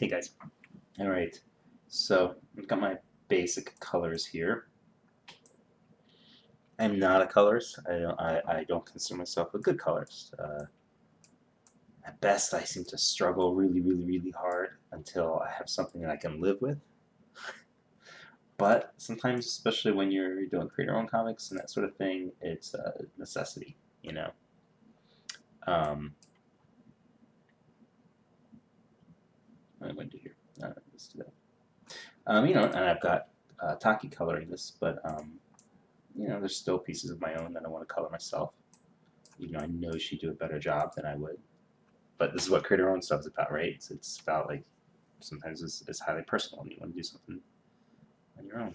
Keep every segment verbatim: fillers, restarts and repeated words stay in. Hey guys. Alright, so I've got my basic colors here. I'm not a colorist. I don't, I, I don't consider myself a good colorist. Uh, at best, I seem to struggle really, really, really hard until I have something that I can live with. But sometimes, especially when you're doing creator-owned comics and that sort of thing, it's a necessity, you know. Um, what am I going to do here? Uh, let's do that. Um, you know, and I've got uh, Taki coloring this, but um, you know, there's still pieces of my own that I want to color myself. You know, I know she'd do a better job than I would, but this is what creator-owned stuff is about, right? It's, it's about like sometimes it's, it's highly personal, and you want to do something on your own.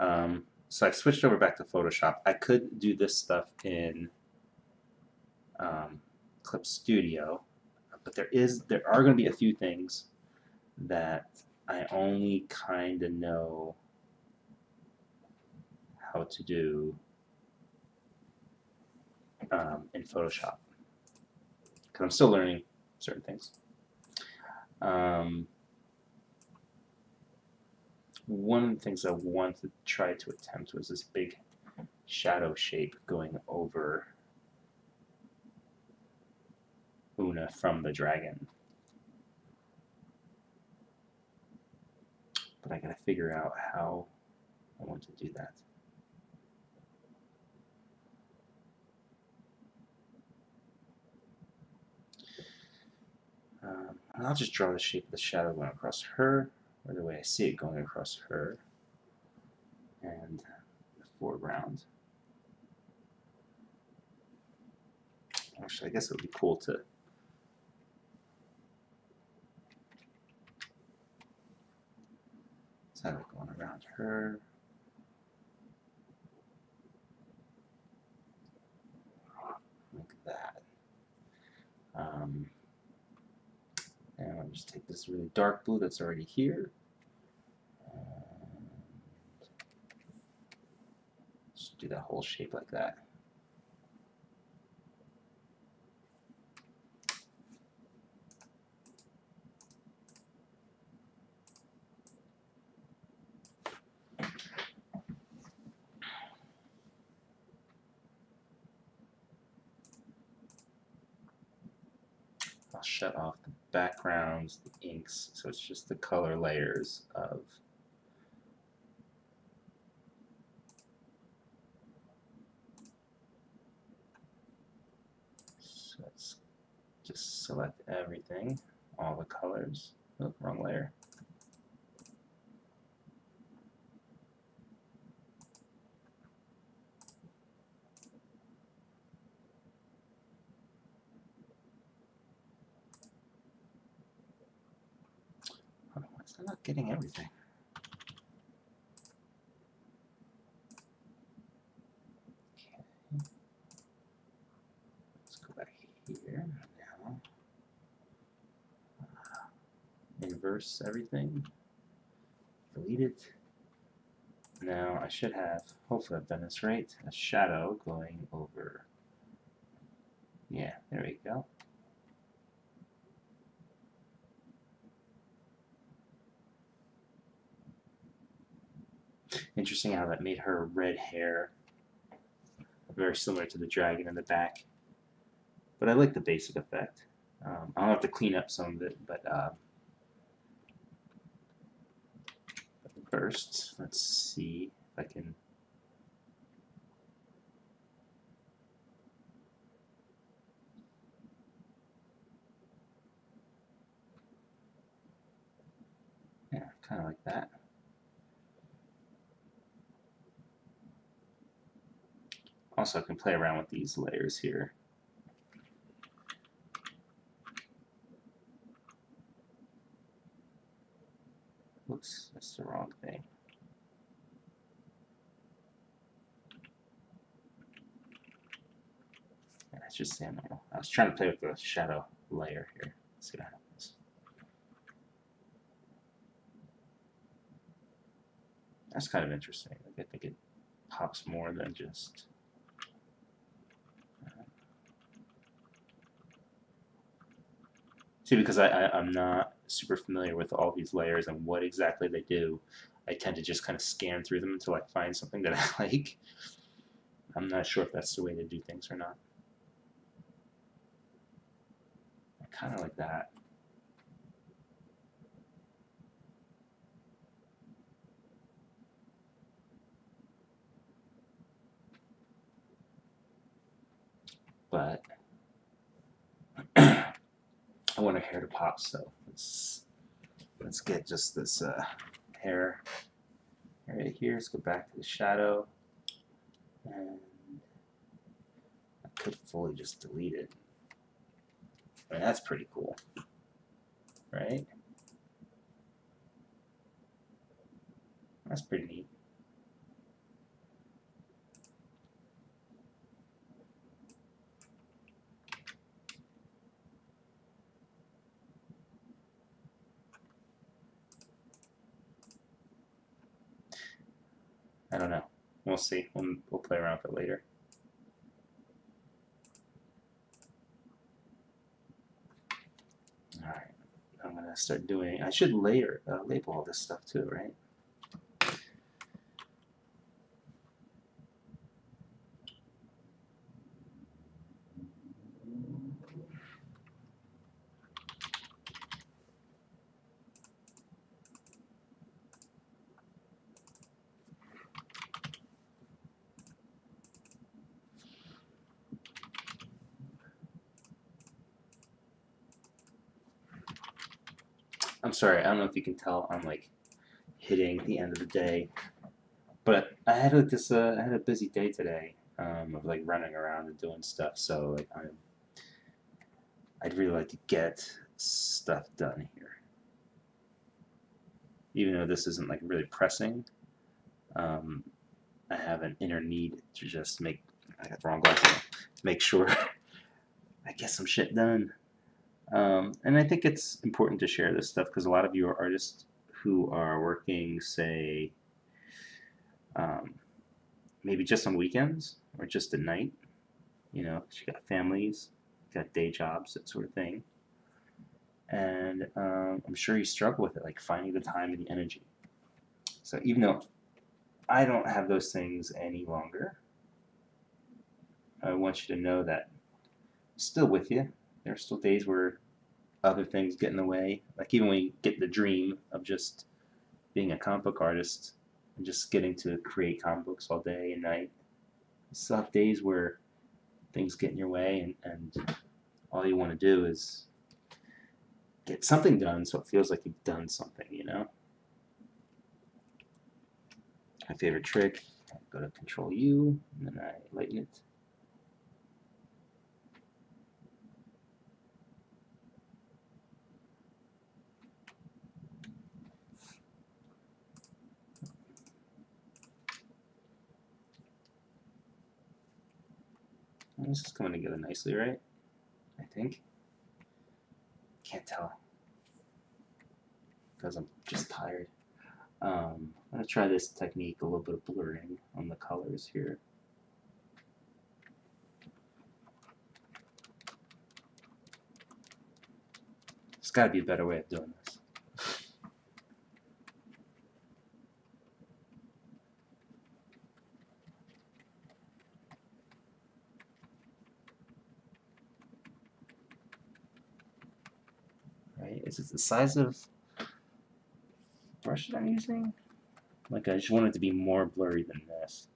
Um, so I've switched over back to Photoshop. I could do this stuff in um, Clip Studio, but there is there are going to be a few things that I only kind of know how to do um, in Photoshop, because I'm still learning certain things. Um, One of the things I wanted to try to attempt was this big shadow shape going over Oona from the dragon. But I gotta figure out how I want to do that. Um, and I'll just draw the shape of the shadow going across her, or the way I see it going across her and the foreground. Actually, I guess it would be cool to have it going around her. Like that. Um, and I'll just take this really dark blue that's already here. Just do that whole shape like that. I'll shut off the backgrounds, the inks, so it's just the color layers of just select everything, all the colors. Oh, wrong layer. Oh, why is that not getting everything? Reverse everything, delete it. Now I should have, hopefully I've done this right, a shadow going over. Yeah, there we go. Interesting how that made her red hair very similar to the dragon in the back. But I like the basic effect. Um, I'll have to clean up some of it, but uh, first, let's see if I can yeah, kind of like that. Also, I can play around with these layers here. Oops, that's the wrong thing. Yeah, that's just saying normal. I was trying to play with the shadow layer here. Let's see what happens. That's kind of interesting. Like, I think it pops more than just. too, because I, I, I'm not super familiar with all these layers and what exactly they do. I tend to just kind of scan through them until I find something that I like. I'm not sure if that's the way to do things or not. I kind of like that. But I want her hair to pop, so let's let's get just this uh, hair right here. Let's go back to the shadow, and I could fully just delete it. I mean, that's pretty cool, right? That's pretty neat. I don't know. We'll see. We'll, we'll play around with it later. Alright. I'm going to start doing... I should layer, uh, label all this stuff too, right? I'm sorry, I don't know if you can tell, I'm like hitting the end of the day, but I had like this, uh, I had a busy day today, um, of like running around and doing stuff, so like I'm, I'd really like to get stuff done here, even though this isn't like really pressing. um, I have an inner need to just make, I got the wrong glasses, make sure I get some shit done. Um, and I think it's important to share this stuff because a lot of you are artists who are working, say, um, maybe just on weekends or just at night. You know, 'cause you got families, you got day jobs, that sort of thing. And um, I'm sure you struggle with it, like finding the time and the energy. So even though I don't have those things any longer, I want you to know that I'm still with you. There are still days where other things get in the way. Like even when you get the dream of just being a comic book artist and just getting to create comic books all day and night, you still have days where things get in your way, and, and all you want to do is get something done so it feels like you've done something, you know? My favorite trick, I go to Control U, and then I lighten it. This is coming together nicely, right? I think. Can't tell because I'm just tired. Um, I'm gonna try this technique, a little bit of blurring on the colors here. There's got to be a better way of doing this. Is it the size of brush that I'm using? Like, I just want it to be more blurry than this.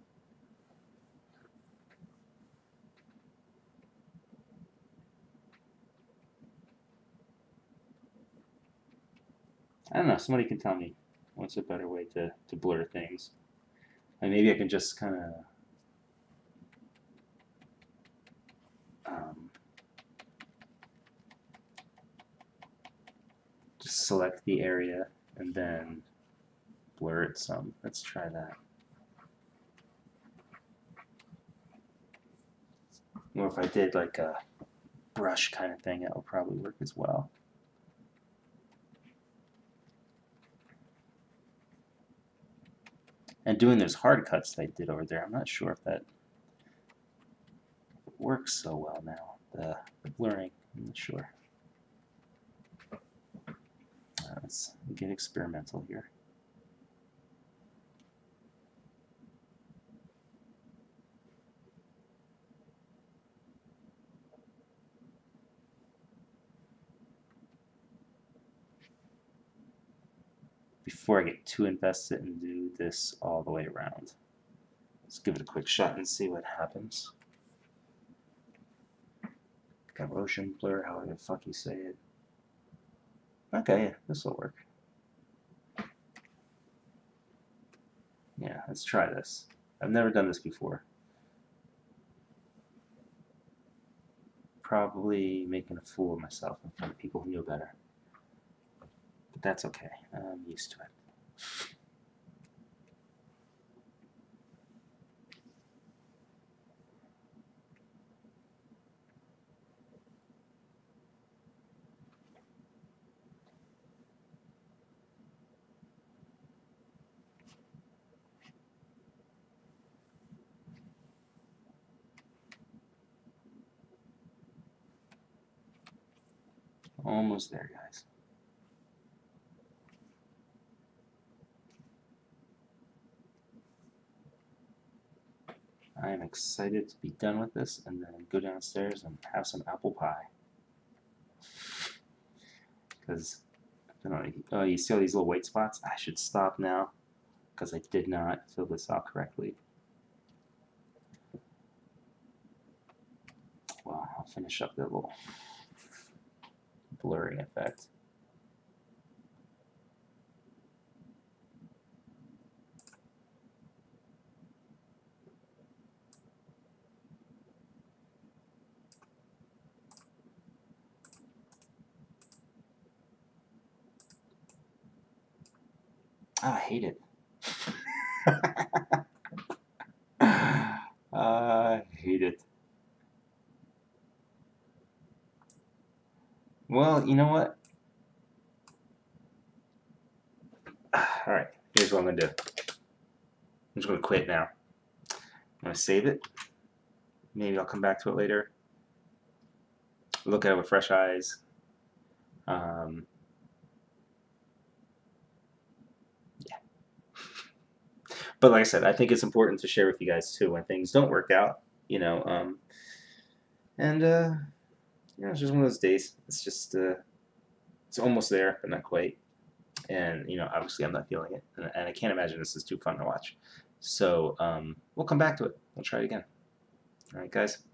I don't know, somebody can tell me what's a better way to, to blur things. And maybe I can just kind of select the area and then blur it some. Let's try that. Or if I did like a brush kind of thing, that would probably work as well. And doing those hard cuts that I did over there, I'm not sure if that works so well now. The, the blurring, I'm not sure. sense. Get experimental here. Before I get too invested and do this all the way around. Let's give it a quick shot and see what happens. Gaussian blur, however the fuck you say it. Okay, yeah, this will work. Yeah, let's try this. I've never done this before. Probably making a fool of myself in front of people who knew better. But that's okay. I'm used to it. Almost there, guys. I am excited to be done with this and then go downstairs and have some apple pie. Because, I don't know, oh, you see all these little white spots? I should stop now because I did not fill this out correctly. Well, I'll finish up that little blurring effect. Oh, I hate it. I hate it. Well, you know what? Alright, here's what I'm going to do. I'm just going to quit now. I'm going to save it. Maybe I'll come back to it later. Look at it with fresh eyes. Um, yeah. But like I said, I think it's important to share with you guys too when things don't work out. You know, um, and uh, yeah, it's just one of those days. It's just, uh, it's almost there, but not quite. And, you know, obviously I'm not feeling it. And, and I can't imagine this is too fun to watch. So, um, we'll come back to it. We'll try it again. All right, guys.